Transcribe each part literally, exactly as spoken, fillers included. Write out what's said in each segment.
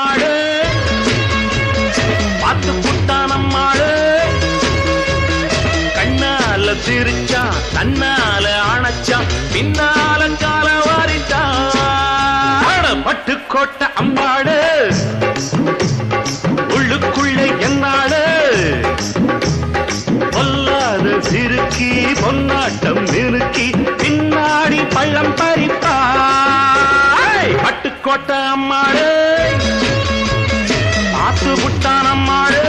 நம்மாளு பாத்து புட்டா நம்மாளு கண்ணால திருச்சா தன்னால அணைச்சா பின்னால கால வாரிட்டா பட்டுக்கோட்டை அம்பாளு உள்ளுக்குள்ளே என்னாளு பொல்லாத சிறுக்கி பொன்னாட்டம் நெருக்கி பின்னாடி பள்ளம் பறிப்பா பட்டுக்கோட்டை அம்மாளு பாத்து புட்டான் அம்மாளு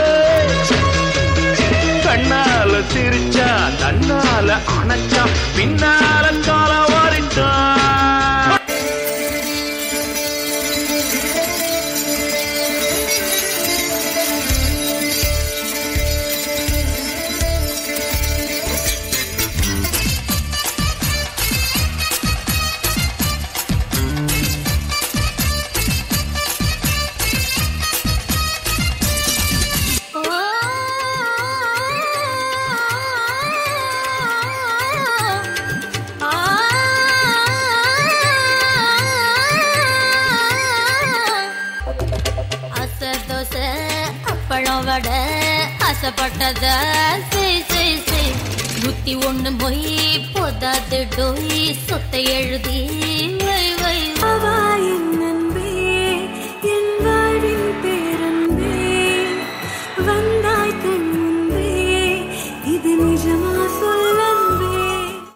கண்ணால சிரிச்சா தன்னால அணைச்சா பின்னால கால வாரிட்டா பட்டத நூத்தி ஒண்ணு மொய் போதாது டொய் சொத்தை எழுதி வை வை